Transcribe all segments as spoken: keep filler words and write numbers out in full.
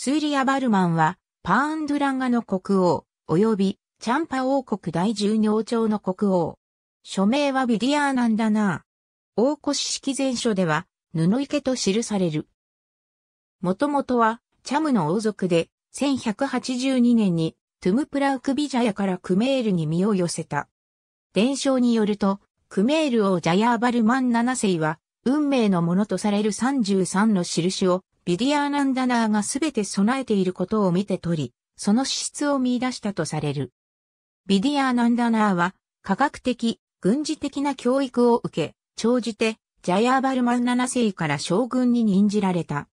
スーリヤ・バルマンは、パーンドゥランガの国王、及び、チャンパ王国第十王朝の国王。署名はビディアーナンダナー。王古史式全書では、布池と記される。もともとは、チャムの王族で、せんひゃくはちじゅうにねんに、トゥムプラウクビジャヤからクメールに身を寄せた。伝承によると、クメール王ジャヤーバルマンななせいは、運命のものとされるさんじゅうさんの印を、ビディアーナンダナーがすべて備えていることを見て取り、その資質を見出したとされる。ビディアーナンダナーは、科学的、軍事的な教育を受け、長じて、ジャヤーバルマンななせいから将軍に任じられた。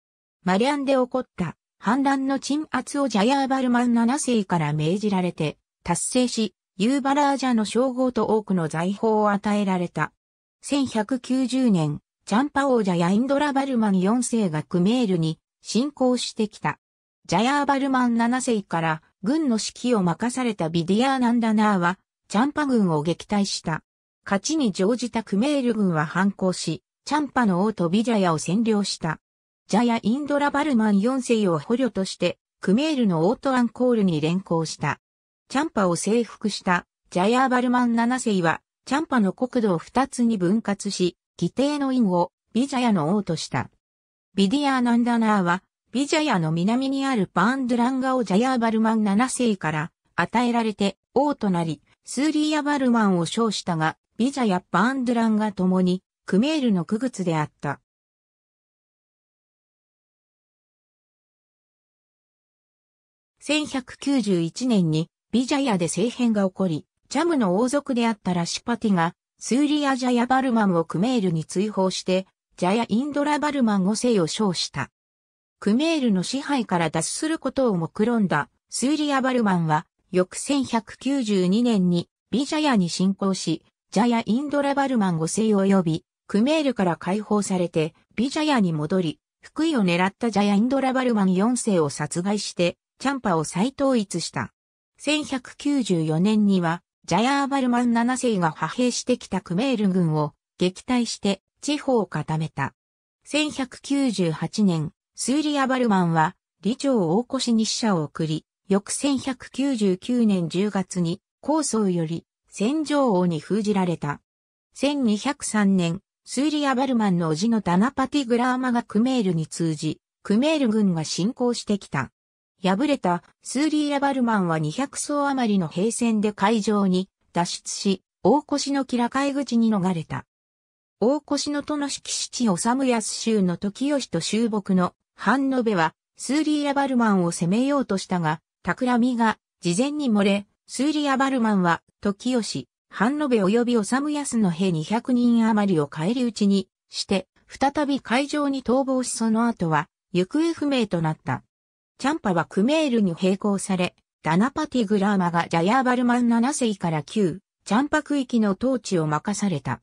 マリャンで起こった、反乱の鎮圧をジャヤーバルマンななせいから命じられて、達成し、ユーバラージャの称号と多くの財宝を与えられた。せんひゃくきゅうじゅうねん、チャンパ王ジャヤインドラバルマンよんせいがクメールに侵攻してきた。ジャヤーバルマンななせいから軍の指揮を任されたビディアーナンダナーはチャンパ軍を撃退した。勝ちに乗じたクメール軍は反抗し、チャンパの王とビジャヤを占領した。ジャヤインドラバルマンよんせいを捕虜としてクメールの王トアンコールに連行した。チャンパを征服したジャヤーバルマンななせいはチャンパの国土をふたつに分割し、義弟の院をビジャヤの王とした。ビディアーナンダナーはビジャヤの南にあるパーンドゥランガをジャヤーバルマンななせいから与えられて王となり、スーリヤバルマンを称したが、ビジャヤ・パーンドゥランガともにクメールの傀儡であった。せんひゃくきゅうじゅういちねんにビジャヤで政変が起こり、チャムの王族であったラシュパティが、スーリヤ・ジャヤ・バルマンをクメールに追放して、ジャヤ・インドラ・バルマンごせいを称した。クメールの支配から脱することを目論んだ、スーリヤ・バルマンは、翌せんひゃくきゅうじゅうにねんにビジャヤに侵攻し、ジャヤ・インドラ・バルマンごせい及び、クメールから解放されて、ビジャヤに戻り、福位を狙ったジャヤ・インドラ・バルマンよんせいを殺害して、チャンパを再統一した。せんひゃくきゅうじゅうよねんには、ジャヤーバルマンななせいが派兵してきたクメール軍を撃退して地方を固めた。せんひゃくきゅうじゅうはちねん、スーリヤバルマンは李朝王古史に使者を送り、翌せんひゃくきゅうじゅうきゅうねんじゅうがつに高宗より宣城王に封じられた。せんにひゃくさんねん、スーリヤバルマンの叔父のダナパティグラーマがクメールに通じ、クメール軍が侵攻してきた。敗れたスーリヤバルマンはにひゃくそう余りの兵線で海上に脱出し、大越の吉良海口に逃れた。大越の殿式七修康州の時義と州牧の半延は、スーリヤバルマンを攻めようとしたが、企みが事前に漏れ、スーリヤバルマンは時義、半延及び修康の兵にひゃくにん余りを返り討ちにして、再び海上に逃亡しその後は行方不明となった。チャンパはクメールに併合され、ダナパティグラーマがジャヤーバルマンななせいから旧、チャンパ区域の統治を任された。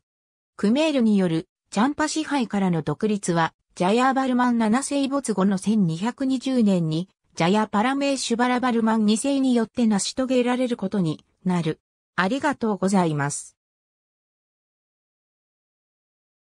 クメールによるチャンパ支配からの独立は、ジャヤーバルマンななせい没後のせんにひゃくにじゅうねんに、ジャヤパラメーシュバラバルマンにせいによって成し遂げられることになる。ありがとうございます。